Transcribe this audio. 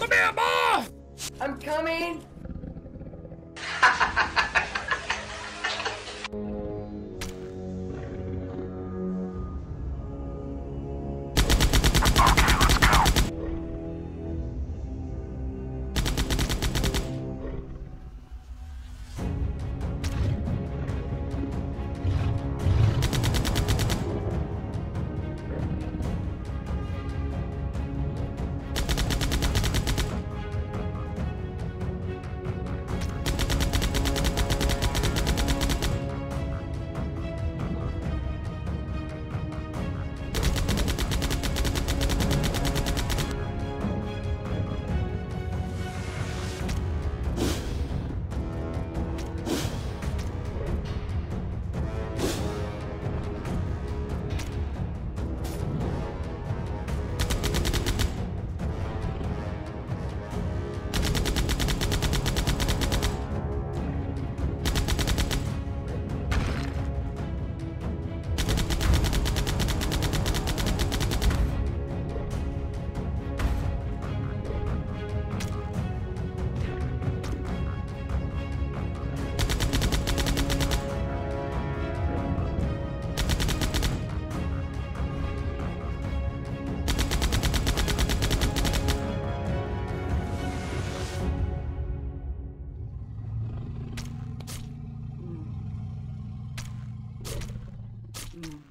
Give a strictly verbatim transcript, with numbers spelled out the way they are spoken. Come here, boy! I'm coming! Mm.